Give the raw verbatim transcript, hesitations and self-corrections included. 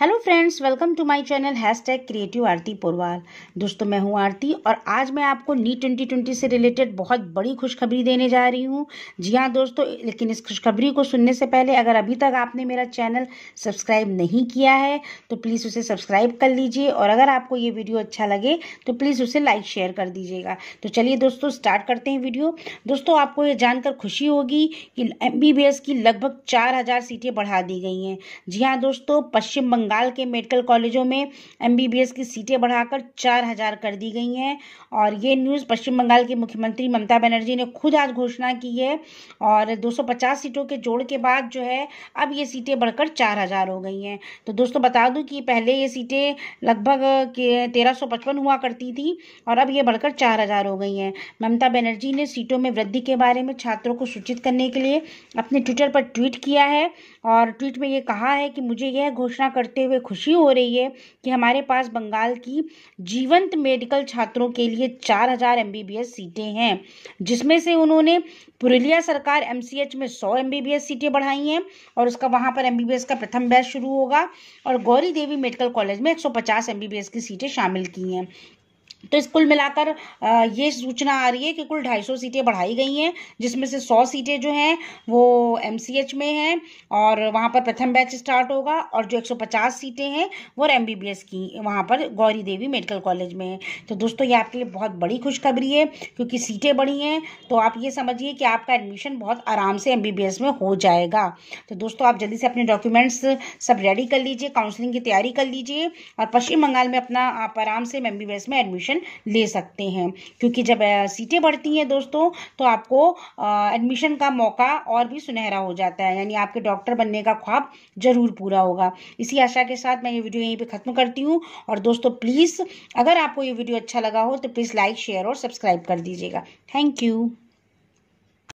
Hello friends, welcome to my channel hash tag creative Aarti Purwal. दोस्तों, मैं हूं आरती और आज मैं आपको नीट ट्वेंटी ट्वेंटी से रिलेटेड बहुत बड़ी खुशखबरी देने जा रही हूं। जी हां दोस्तों, लेकिन इस खुशखबरी को सुनने से पहले अगर अभी तक आपने मेरा चैनल सब्सक्राइब नहीं किया है तो प्लीज़ उसे सब्सक्राइब कर लीजिए और अगर आपको ये वीडियो अच्छा लगे तो प्लीज़ उसे लाइक शेयर कर दीजिएगा। तो चलिए दोस्तों, स्टार्ट करते हैं वीडियो। दोस्तों, आपको ये जानकर खुशी होगी कि एम बी बी एस की लगभग चार हज़ार सीटें बढ़ा दी गई हैं। जी हाँ दोस्तों, पश्चिम बंगाल के मेडिकल कॉलेजों में एमबीबीएस की सीटें बढ़ाकर चार हज़ार कर दी गई हैं और ये न्यूज़ पश्चिम बंगाल की मुख्यमंत्री ममता बनर्जी ने खुद आज घोषणा की है। और दो सौ पचास सीटों के जोड़ के बाद जो है अब ये सीटें बढ़कर चार हज़ार हो गई हैं। तो दोस्तों बता दूं कि पहले ये सीटें लगभग तेरह सौ पचपन हुआ करती थी और अब ये बढ़कर चार हज़ार हो गई हैं। ममता बनर्जी ने सीटों में वृद्धि के बारे में छात्रों को सूचित करने के लिए अपने ट्विटर पर ट्वीट किया है और ट्वीट में ये कहा है कि मुझे यह घोषणा करते हुए खुशी हो रही है कि हमारे पास बंगाल की जीवंत मेडिकल छात्रों के लिए चार हज़ार एमबीबीएस सीटें हैं, जिसमें से उन्होंने पुरुलिया सरकार एमसीएच में सौ एमबीबीएस सीटें बढ़ाई हैं और उसका वहां पर एमबीबीएस का प्रथम बैच शुरू होगा और गौरी देवी मेडिकल कॉलेज में एक सौ पचास एमबीबीएस की सीटें शामिल की हैं। तो इस कुल मिलाकर ये सूचना आ रही है कि कुल ढाई सौ सीटें बढ़ाई गई हैं, जिसमें से सौ सीटें जो हैं वो एमसीएच में हैं और वहाँ पर प्रथम बैच स्टार्ट होगा और जो एक सौ पचास सीटें हैं वो एमबीबीएस की वहाँ पर गौरी देवी मेडिकल कॉलेज में है। तो दोस्तों, ये आपके लिए बहुत बड़ी खुशखबरी है क्योंकि सीटें बढ़ी हैं तो आप ये समझिए कि आपका एडमिशन बहुत आराम से एमबीबीएस में हो जाएगा। तो दोस्तों, आप जल्दी से अपने डॉक्यूमेंट्स सब रेडी कर लीजिए, काउंसलिंग की तैयारी कर लीजिए और पश्चिम बंगाल में अपना आप आराम से एमबीबीएस में एडमिशन ले सकते हैं, क्योंकि जब सीटें बढ़ती हैं दोस्तों तो आपको एडमिशन का मौका और भी सुनहरा हो जाता है, यानी आपके डॉक्टर बनने का ख्वाब जरूर पूरा होगा। इसी आशा के साथ मैं ये वीडियो यहीं पे खत्म करती हूँ और दोस्तों प्लीज अगर आपको ये वीडियो अच्छा लगा हो तो प्लीज लाइक शेयर और सब्सक्राइब कर दीजिएगा। Thank you.